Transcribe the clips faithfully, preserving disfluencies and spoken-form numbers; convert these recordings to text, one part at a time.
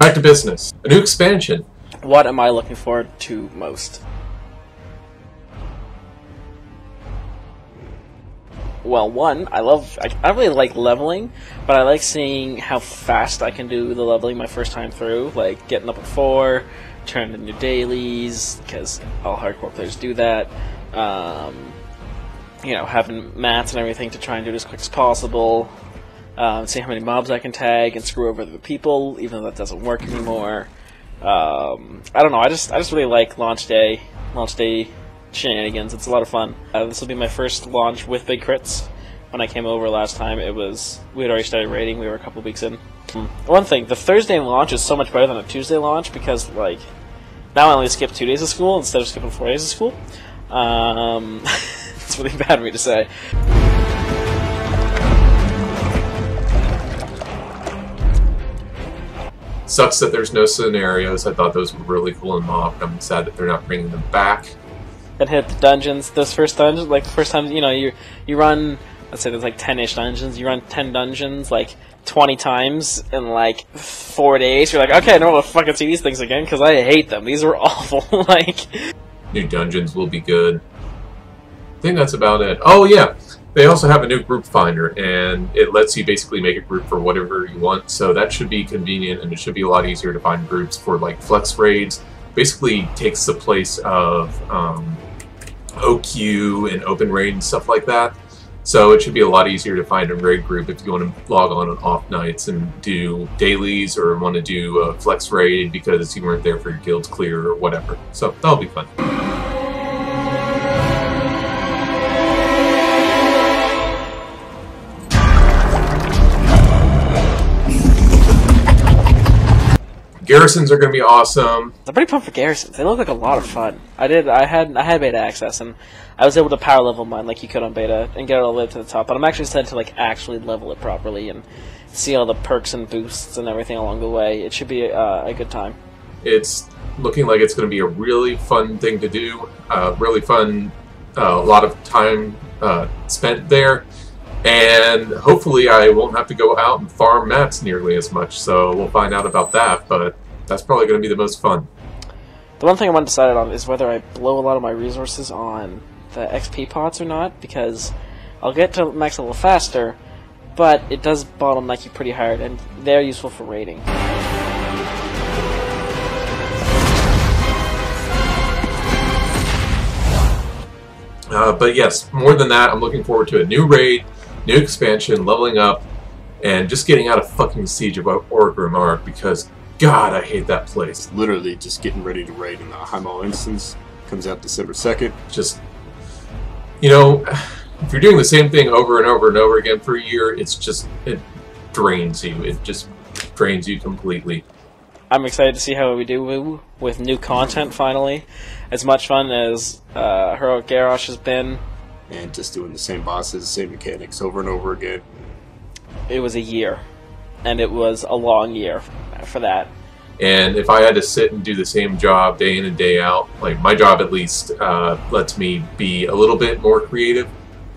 Back to business. A new expansion. What am I looking forward to most? Well, one, I love, I, I really like leveling, but I like seeing how fast I can do the leveling my first time through, like getting up at four, turning into dailies, because all hardcore players do that, um, you know, having mats and everything to try and do it as quick as possible, um, seeing how many mobs I can tag and screw over the people, even though that doesn't work anymore. Um, I don't know, I just, I just really like launch day, launch day shenanigans. It's a lot of fun. Uh, this will be my first launch with Big Crits. When I came over last time, it was we had already started raiding. We were a couple weeks in. One thing, the Thursday launch is so much better than a Tuesday launch because, like, now I only skip two days of school instead of skipping four days of school. Um, it's really bad for me to say. Sucks that there's no scenarios. I thought those were really cool in MoP. I'm sad that they're not bringing them back. And hit the dungeons, those first dungeons, like the first time, you know, you you run, let's say there's like ten-ish dungeons, you run ten dungeons like twenty times in like four days, you're like, okay, I don't want to fucking see these things again, because I hate them, these were awful, like... New dungeons will be good. I think that's about it. Oh yeah, they also have a new group finder, and it lets you basically make a group for whatever you want, so that should be convenient, and it should be a lot easier to find groups for like flex raids. Basically takes the place of, um... O Q and open raid and stuff like that, so it should be a lot easier to find a raid group if you want to log on on off nights and do dailies or want to do a flex raid because you weren't there for your guild's clear or whatever, so that'll be fun. Garrisons are going to be awesome. I'm pretty pumped for Garrisons. They look like a lot of fun. I did. I had. I had beta access, and I was able to power level mine like you could on beta and get it all the way up to the top. But I'm actually excited to like actually level it properly and see all the perks and boosts and everything along the way. It should be uh, a good time. It's looking like it's going to be a really fun thing to do. Uh, really fun. Uh, a lot of time uh, spent there. And hopefully I won't have to go out and farm mats nearly as much, so we'll find out about that, but that's probably going to be the most fun. The one thing I'm undecided on is whether I blow a lot of my resources on the X P pots or not, because I'll get to max level faster, but it does bottleneck you pretty hard, and they're useful for raiding. Uh, but yes, more than that, I'm looking forward to a new raid, new expansion, leveling up, and just getting out of fucking Siege of Orgrimmar because, God, I hate that place. Literally just getting ready to raid in the Highmaul instance. Comes out December second. Just, you know, if you're doing the same thing over and over and over again for a year, it's just, it drains you. It just drains you completely. I'm excited to see how we do with new content, finally. As much fun as uh, Heroic Garrosh has been. And just doing the same bosses, same mechanics over and over again. It was a year. And it was a long year for that. And if I had to sit and do the same job day in and day out, like my job at least uh, lets me be a little bit more creative,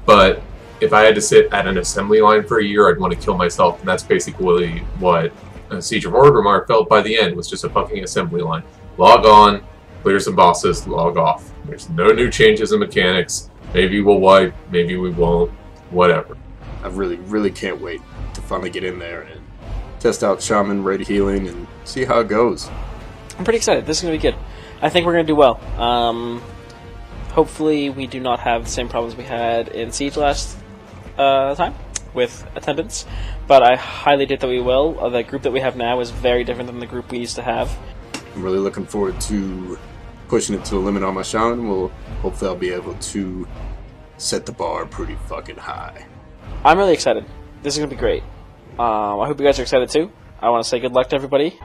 but if I had to sit at an assembly line for a year, I'd want to kill myself, and that's basically what Siege of Orgrimmar felt by the end, was just a fucking assembly line. Log on, clear some bosses, log off. There's no new changes in mechanics. Maybe we'll wipe, maybe we won't, whatever. I really, really can't wait to finally get in there and test out Shaman, raid healing, and see how it goes. I'm pretty excited. This is going to be good. I think we're going to do well. Um, hopefully we do not have the same problems we had in Siege last uh, time with attendance, but I highly doubt that we will. The group that we have now is very different than the group we used to have. I'm really looking forward to pushing it to the limit on my Shaman. We'll hopefully I'll be able to set the bar pretty fucking high. I'm really excited. This is gonna be great. Um, I hope you guys are excited too. I want to say good luck to everybody.